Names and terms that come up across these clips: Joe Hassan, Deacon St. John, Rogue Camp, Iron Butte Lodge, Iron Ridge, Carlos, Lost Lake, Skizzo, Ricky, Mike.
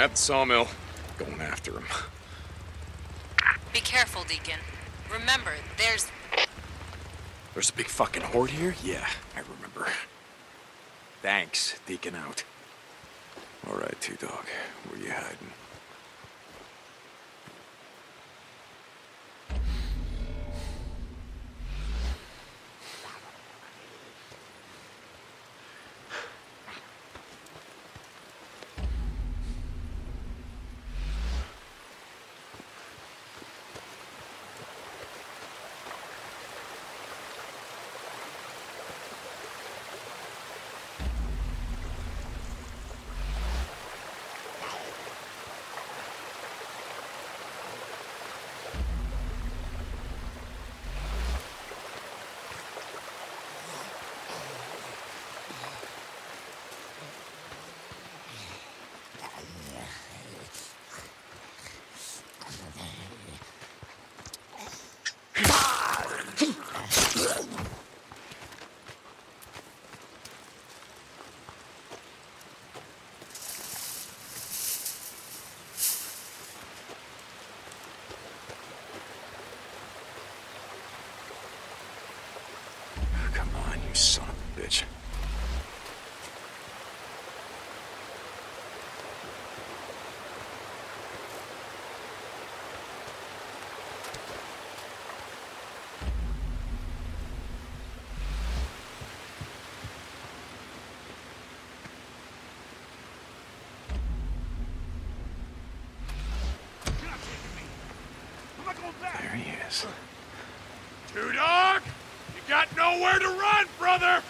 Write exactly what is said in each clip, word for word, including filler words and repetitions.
at the sawmill, going after him. Be careful, Deacon. Remember, there's... There's a big fucking horde here? Yeah, I remember. Thanks, Deacon out. All right, Two-Dog, where you hiding? There he is. Two-Dog, you got nowhere to run, brother!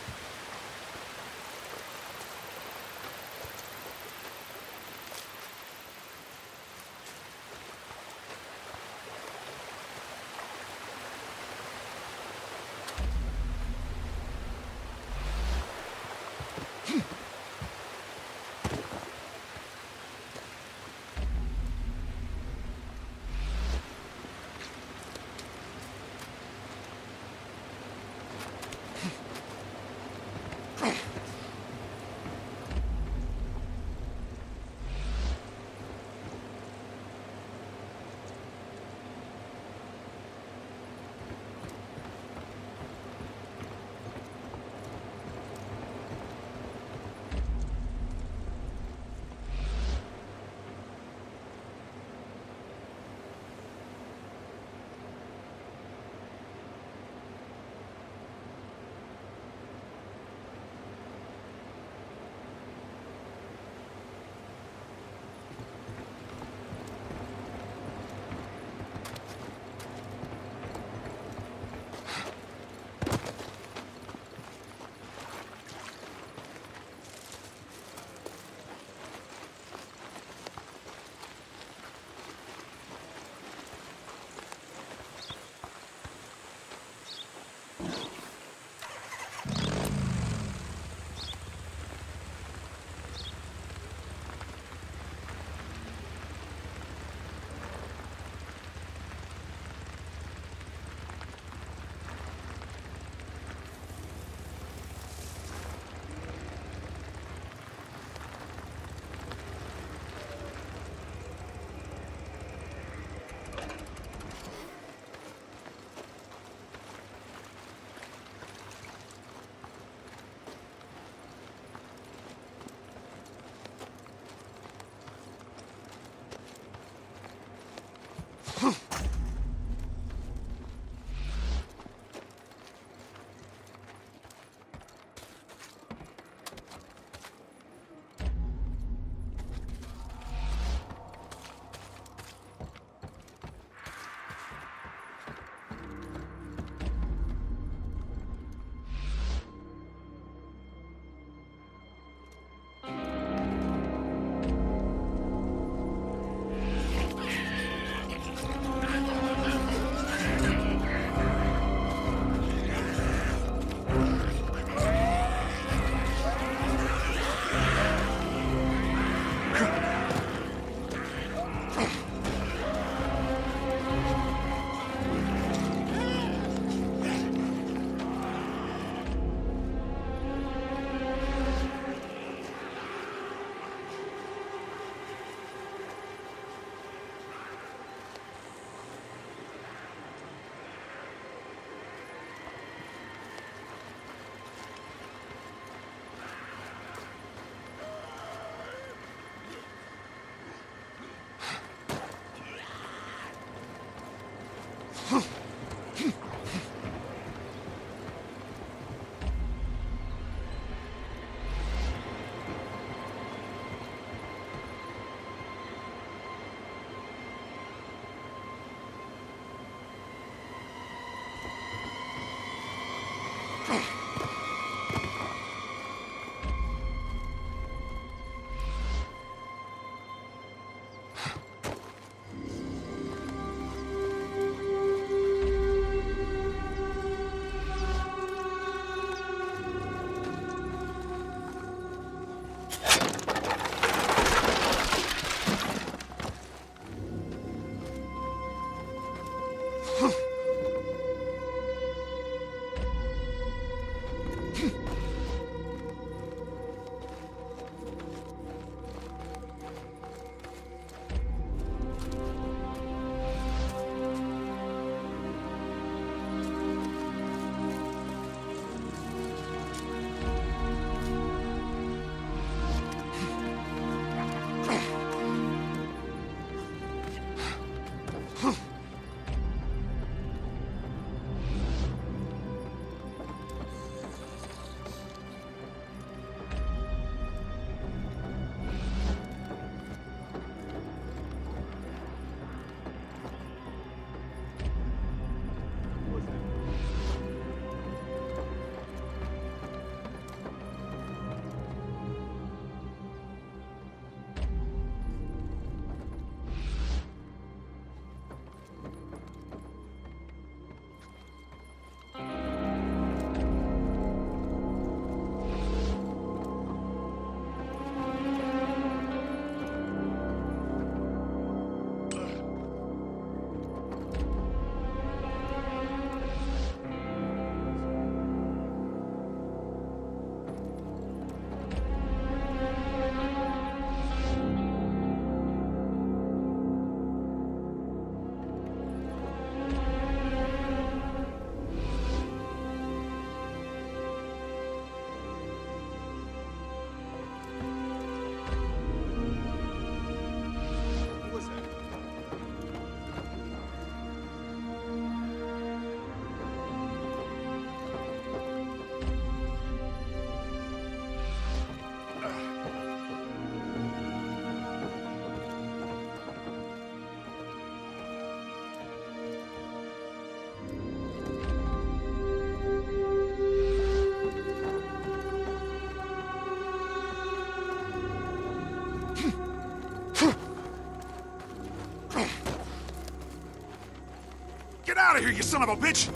here, you son of a bitch!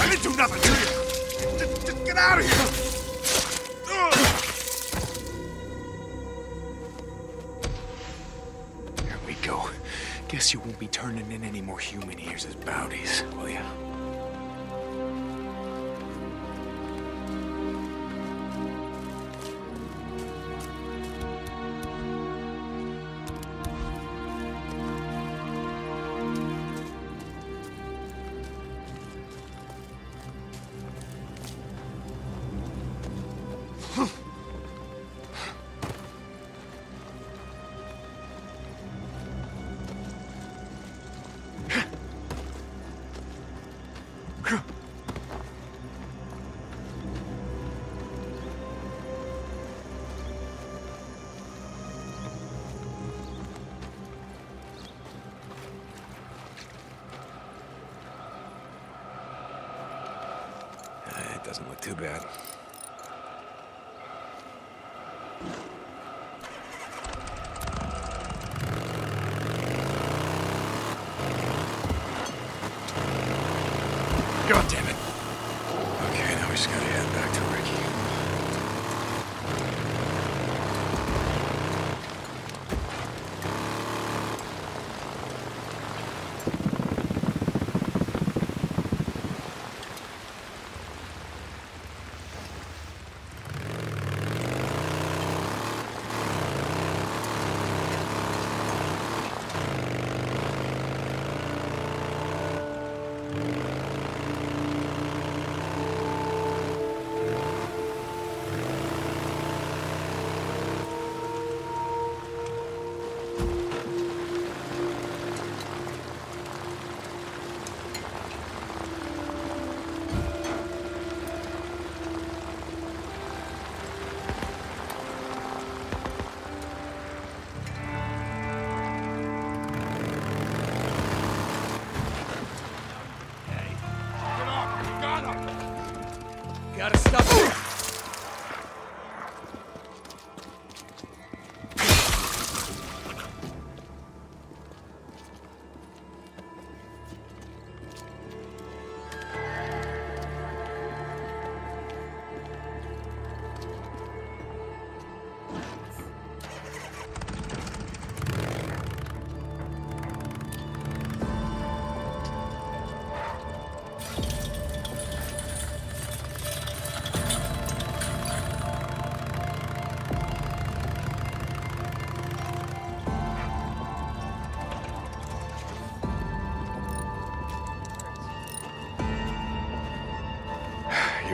I didn't do nothing to you! Just, just get out of here! Ugh. There we go. Guess you won't be turning in any more human ears as bounties, will ya? Doesn't look too bad. God damn it. Okay, now we just gotta head back to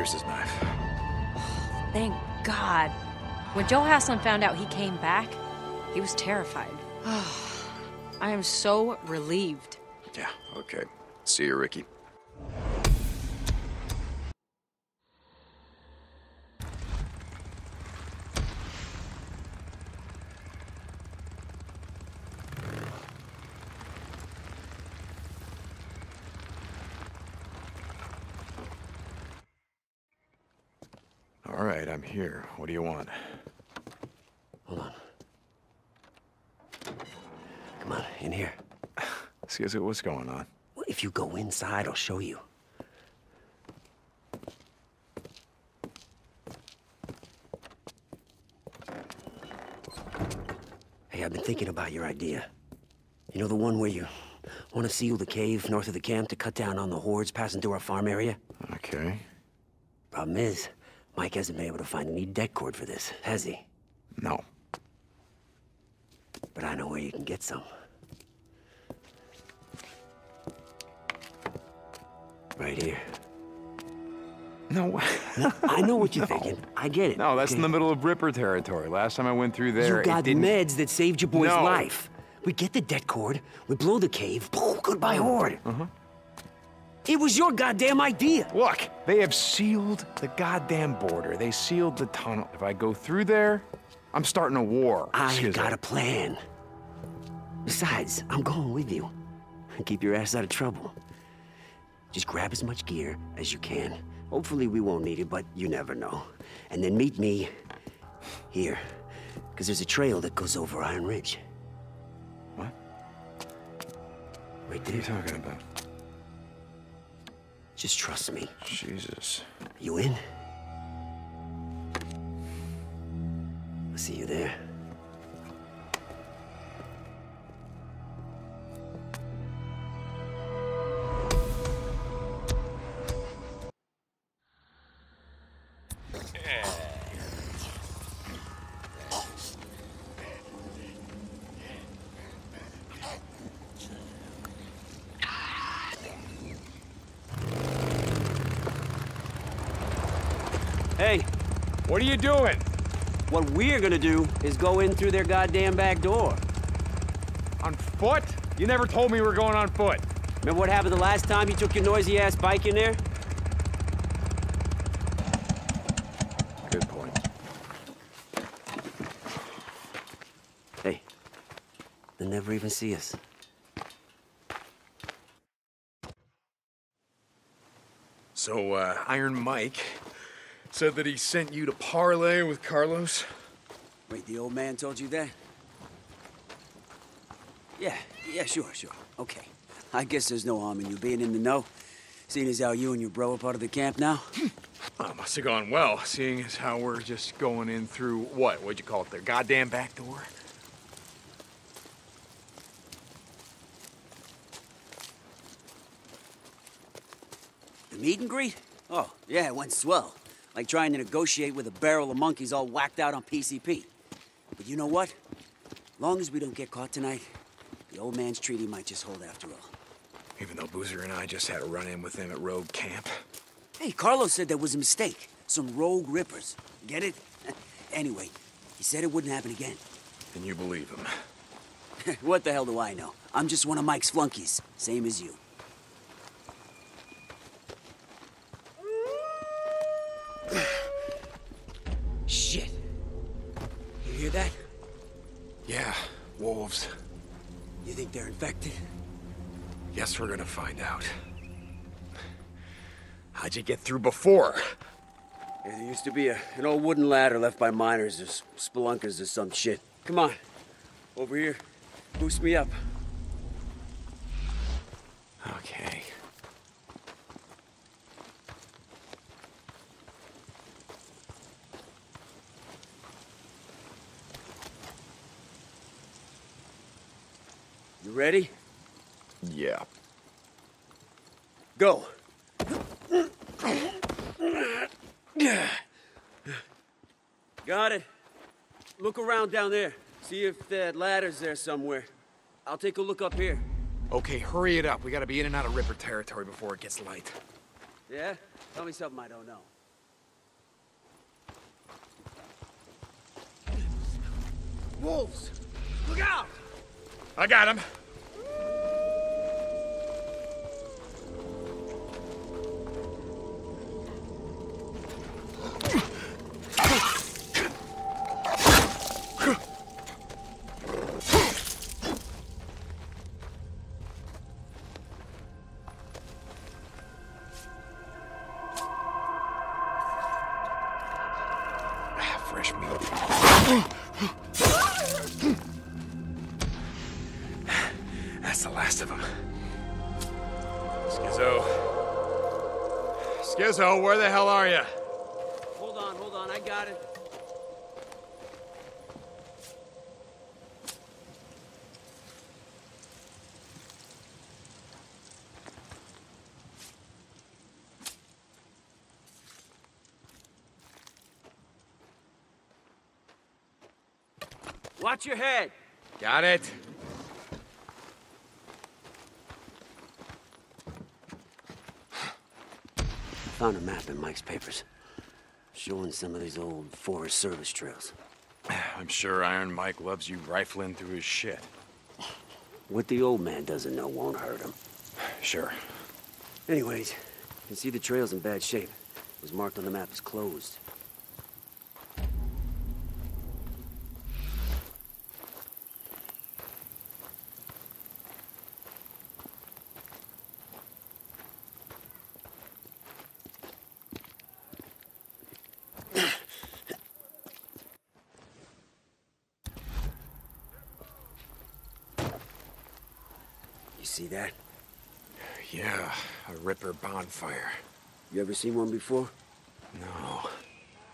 his knife. Oh, thank God. When Joe Hassan found out he came back, he was terrified. Oh, I am so relieved. Yeah, okay. See you, Ricky. Alright, I'm here. What do you want? Hold on. Come on, in here. Skizzo, what's going on? Well, if you go inside, I'll show you. Hey, I've been thinking about your idea. You know the one where you want to seal the cave north of the camp to cut down on the hordes passing through our farm area? Okay. Problem is, Mike hasn't been able to find any deck cord for this, has he? No. But I know where you can get some. Right here. No. No, I know what you're no. thinking. I get it. No, that's okay. In the middle of Ripper territory. Last time I went through there, you got it didn't... meds that saved your boy's no. life. We get the deck cord, we blow the cave, boom, goodbye horde. Uh-huh. It was your goddamn idea! Look, they have sealed the goddamn border. They sealed the tunnel. If I go through there, I'm starting a war. I got a plan. Besides, I'm going with you. Keep your ass out of trouble. Just grab as much gear as you can. Hopefully we won't need it, but you never know. And then meet me here, because there's a trail that goes over Iron Ridge. What? Right there. What are you talking about? Just trust me. Jesus. You in? I see you there. What are you doing? What we're gonna do is go in through their goddamn back door. On foot? You never told me we were going on foot. Remember what happened the last time you took your noisy ass bike in there? Good point. Hey, they'll never even see us. So, uh, Iron Mike said that he sent you to parlay with Carlos? Wait, the old man told you that? Yeah, yeah, sure, sure. Okay. I guess there's no harm in you being in the know, seeing as how you and your bro are part of the camp now. Well, it must have gone well, seeing as how we're just going in through what? What'd you call it? Their goddamn back door? The meet and greet? Oh, yeah, it went swell. Like trying to negotiate with a barrel of monkeys all whacked out on P C P. But you know what? Long as we don't get caught tonight, the old man's treaty might just hold after all. Even though Boozer and I just had a run-in with him at Rogue Camp. Hey, Carlos said there was a mistake. Some rogue rippers. Get it? Anyway, he said it wouldn't happen again. And you believe him? What the hell do I know? I'm just one of Mike's flunkies, same as you. Shit. You hear that? Yeah, wolves. You think they're infected? Guess we're gonna find out. How'd you get through before? Yeah, there used to be a, an old wooden ladder left by miners or spelunkers or some shit. Come on. Over here. Boost me up. Okay. You ready? Yeah. Go. Got it. Look around down there. See if that ladder's there somewhere. I'll take a look up here. Okay, hurry it up. We gotta be in and out of Ripper territory before it gets light. Yeah? Tell me something I don't know. Wolves! Look out! I got him. Fresh meat. That's the last of them. Skizzo. Skizzo, where the hell are you? Hold on, hold on, I got it. Watch your head. Got it. Found a map in Mike's papers, showing some of these old Forest Service trails. I'm sure Iron Mike loves you rifling through his shit. What the old man doesn't know won't hurt him. Sure. Anyways, you can see the trail's in bad shape. It was marked on the map as closed. Yeah, a ripper bonfire. You ever seen one before? No.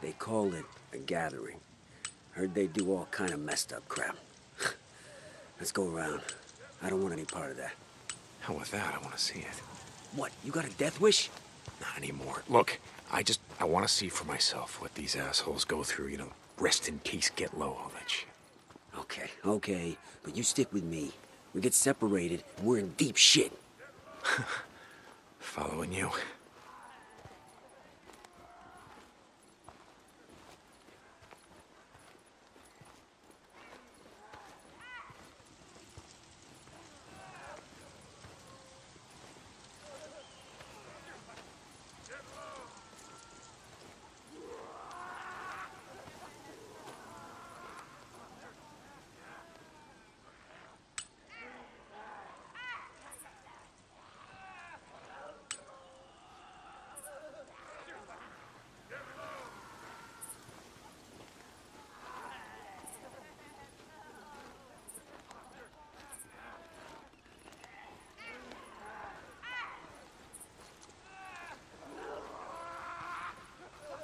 They call it a gathering. Heard they do all kind of messed up crap. Let's go around. I don't want any part of that. How with that? I want to see it. What, you got a death wish? Not anymore. Look, I just, I want to see for myself what these assholes go through, you know, rest in peace, get low, all that shit. Okay, okay, but you stick with me. We get separated, and we're in deep shit. Following you.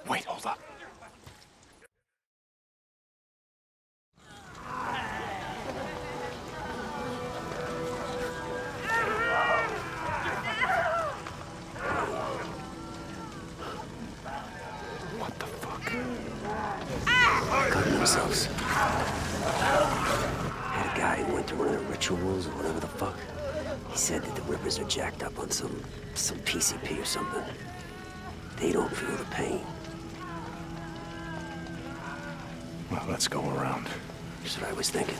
Wait, hold up. What the fuck? Cutting themselves. Had a guy who went to one of the rituals or whatever the fuck. He said that the rippers are jacked up on some some P C P or something. They don't feel the pain. Well, let's go around. That's what I was thinking.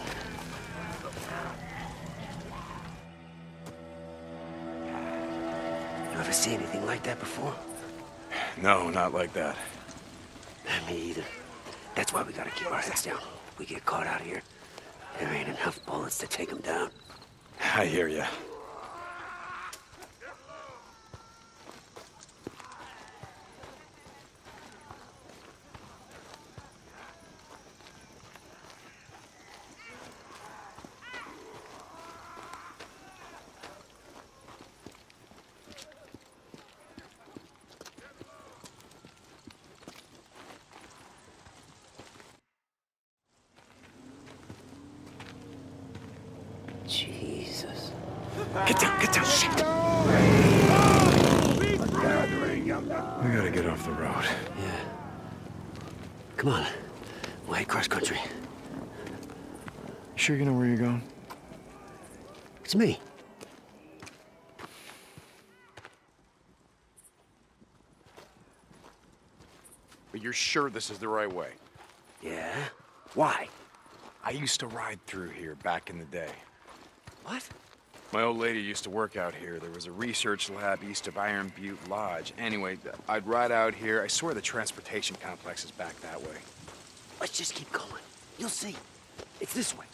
You ever see anything like that before? No, not like that. Me either. That's why we gotta keep our heads down. If we get caught out here, there ain't enough bullets to take them down. I hear ya. Get down, get down, shit! We gotta get off the road. Yeah. Come on. Way cross country. Sure you know where you're going? It's me. But you're sure this is the right way? Yeah. Why? I used to ride through here back in the day. What? My old lady used to work out here. There was a research lab east of Iron Butte Lodge. Anyway, I'd ride out here. I swear the transportation complex is back that way. Let's just keep going. You'll see. It's this way.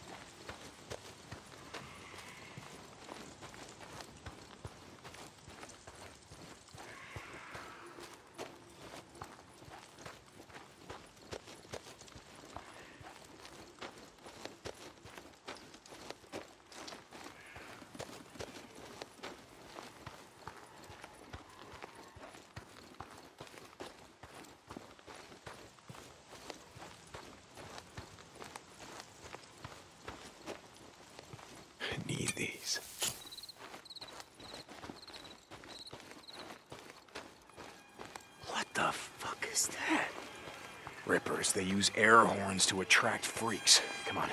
These. What the fuck is that? Rippers, they use air horns to attract freaks. Come on.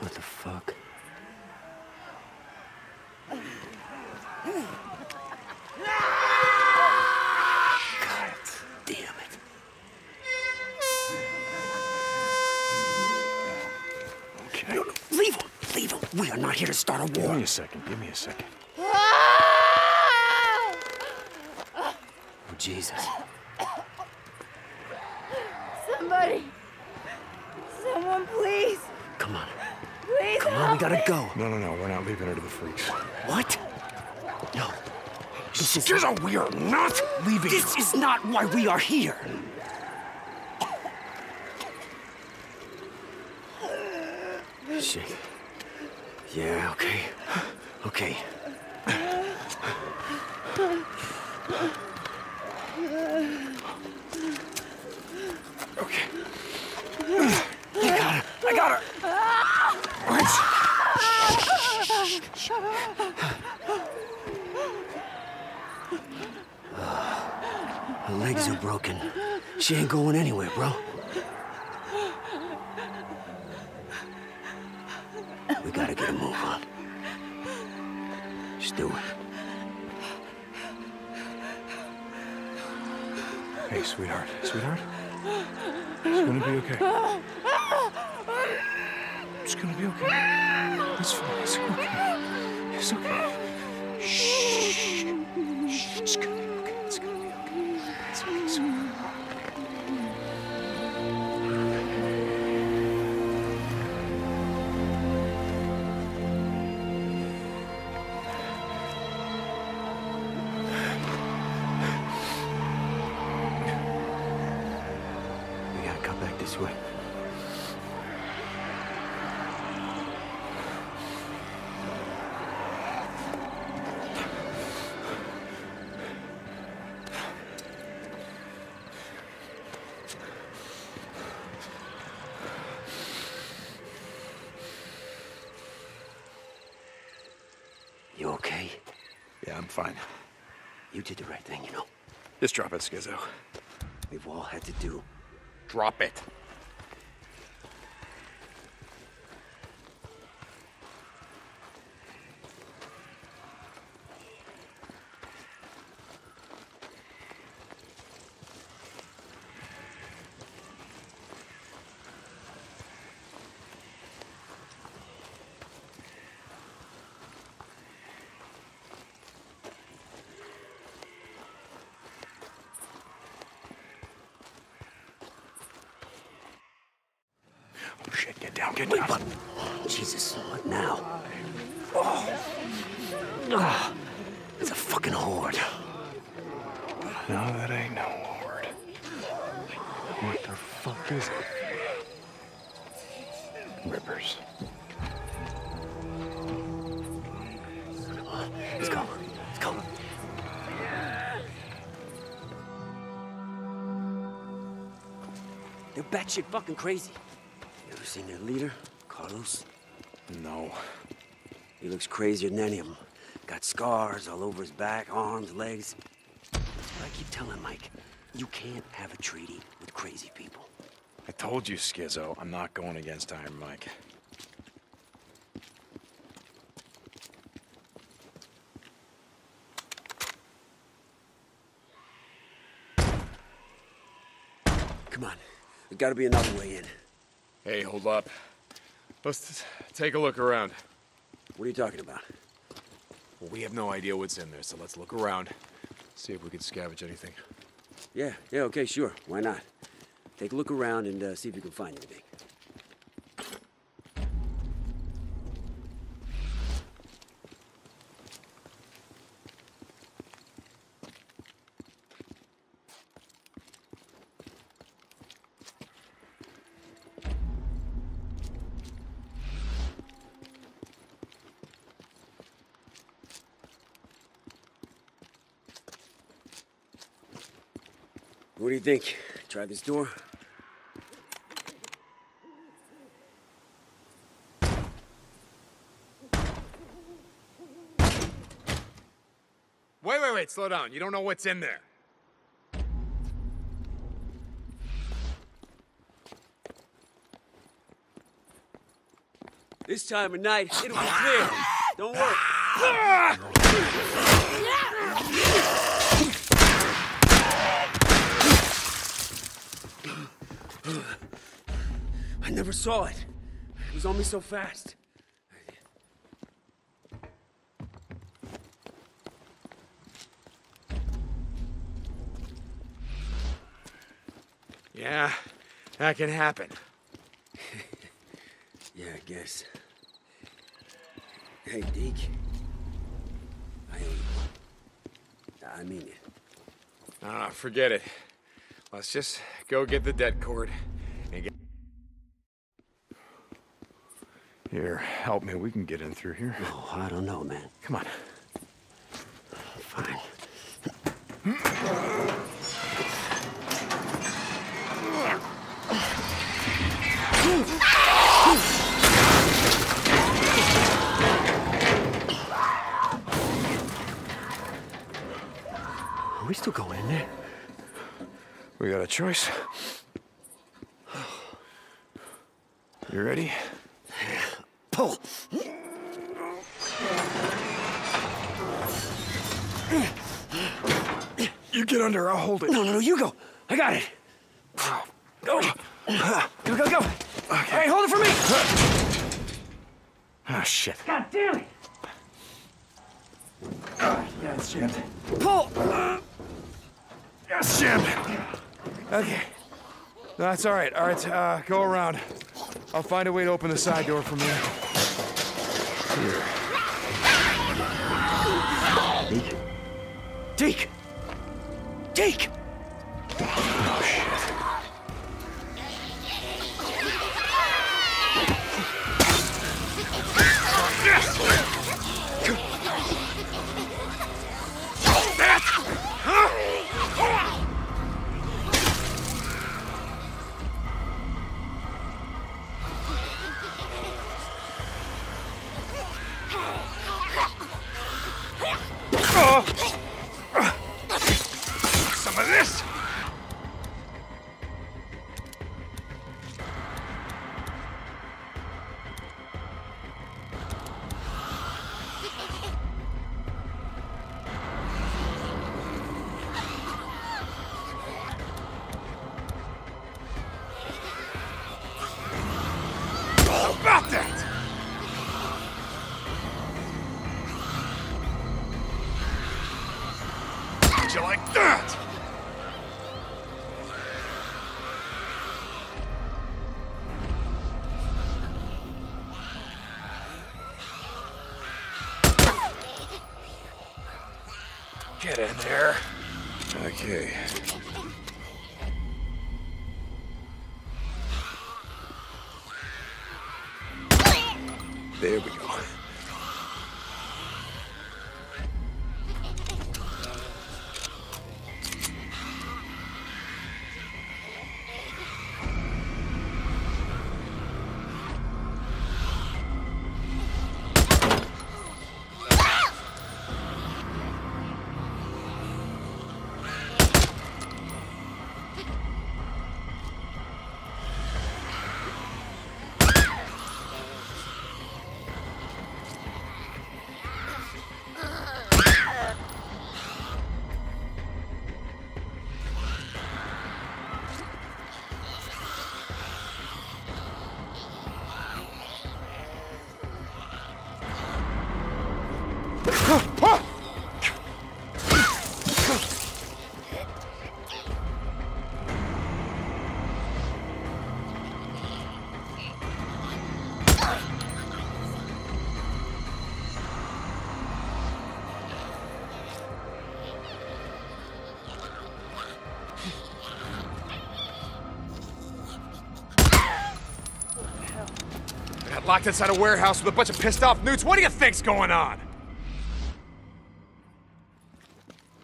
What the fuck? God damn it. Okay. No, no, leave him! Leave him! We are not here to start a war. Give me a second, give me a second. Oh, Jesus. Somebody! Someone, please! Come on. Please Come on, we gotta go. No, no, no, we're not leaving her to the freaks. What? No. This is Skizzo, we are not leaving This her. Is not why we are here. Shit. Yeah, okay. Okay. Okay. You got her. I got her. What? Shh, shh, shh. Her legs are broken. She ain't going anywhere, bro. We gotta get a move on. Just do it. Hey, sweetheart. Sweetheart? It's gonna be okay. It's gonna be okay. It's fine. It's okay. It's okay. Shh. Shh. It's gonna be okay. It's gonna be okay. It's okay. It's okay. Fine. You did the right thing, you know. Just drop it, Skizzo. We've all had to do. Drop it. Wait, but, Jesus, what now? Oh, it's a fucking horde. No, that ain't no horde. What the fuck is it? Rippers. Come on, let's go. Let's go. They're batshit fucking crazy. You seen their leader, Carlos? No. He looks crazier than any of them. Got scars all over his back, arms, legs. That's what I keep telling Mike. You can't have a treaty with crazy people. I told you, Skizzo, I'm not going against Iron Mike. Come on. There's gotta be another way in. Hey, hold up. Let's take a look around. What are you talking about? Well, we have no idea what's in there, so let's look around. See if we can scavenge anything. Yeah, yeah, okay, sure. Why not? Take a look around and uh, see if you can find anything. What do you think? Try this door? Wait, wait, wait, slow down. You don't know what's in there. This time of night, it'll be clear. Don't worry. I never saw it. It was on me so fast. Yeah, that can happen. Yeah, I guess. Hey, Deke. I owe you. I mean it. Ah, forget it. Let's just go get the debt cord and get... Here, help me. We can get in through here. No, I don't know, man. Come on. Fine. Are we still going in there? We got a choice. You ready? Pull. You get under, I'll hold it. No, no, no, you go. I got it. Go, go, go, go. Okay. All right, hold it for me. Ah, oh, shit. God damn it. Oh, yes, Jim. Pull. Yes, Jim. Okay. No, that's all right. All right, uh, go around. I'll find a way to open the side door from here. Here. Deke. Deke. Deke. Oh, shit. Get in there. Okay. There we go. Locked inside a warehouse with a bunch of pissed off newts. What do you think's going on?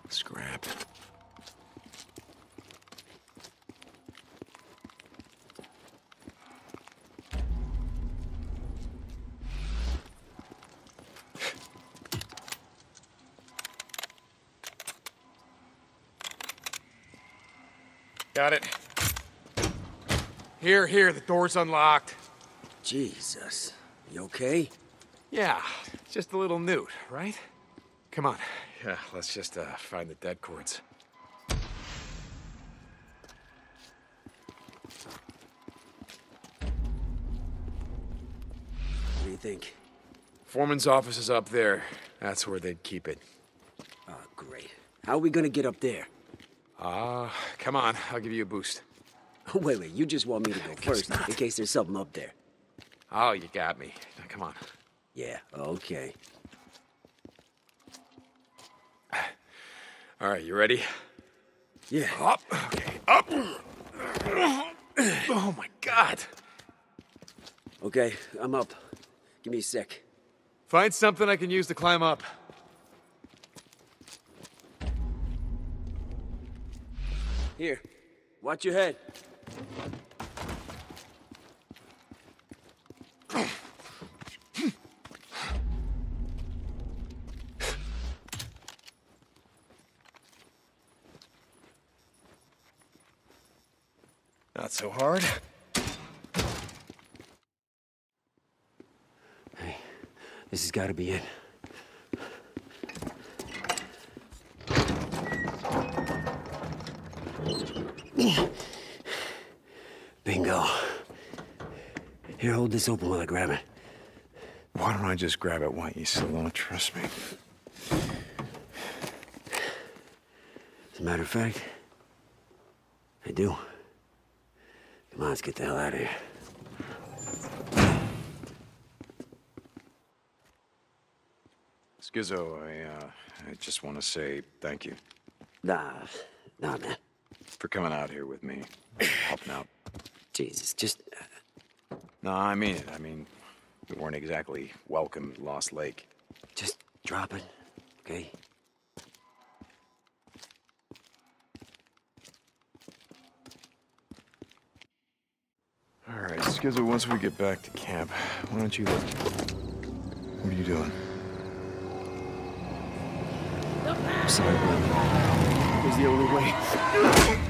Scrap. Got it. Here, here, the door's unlocked. Jesus. You okay? Yeah, just a little newt, right? Come on. Yeah, let's just uh, find the dead cords. What do you think? Foreman's office is up there. That's where they'd keep it. Oh, great. How are we gonna get up there? Ah, uh, come on. I'll give you a boost. Wait, wait. You just want me to go first, in case there's something up there. Oh, you got me. Now, come on. Yeah, okay. All right, you ready? Yeah. Up. Okay, up. Oh, my God. Okay, I'm up. Give me a sec. Find something I can use to climb up. Here, watch your head. Not so hard. Hey, this has got to be it. Bingo. Here, hold this open while I grab it. Why don't I just grab it while you still don't trust me? As a matter of fact, I do. Come on, let's get the hell out of here. Skizzo, I, uh, I just want to say thank you. Nah, nah, man. For coming out here with me, helping out. Jesus, just... Uh... No, I mean it. I mean, we weren't exactly welcome at Lost Lake. Just drop it, okay? All right, Skizzo, once we get back to camp, why don't you look... What are you doing? Sorry, man. It was the only way.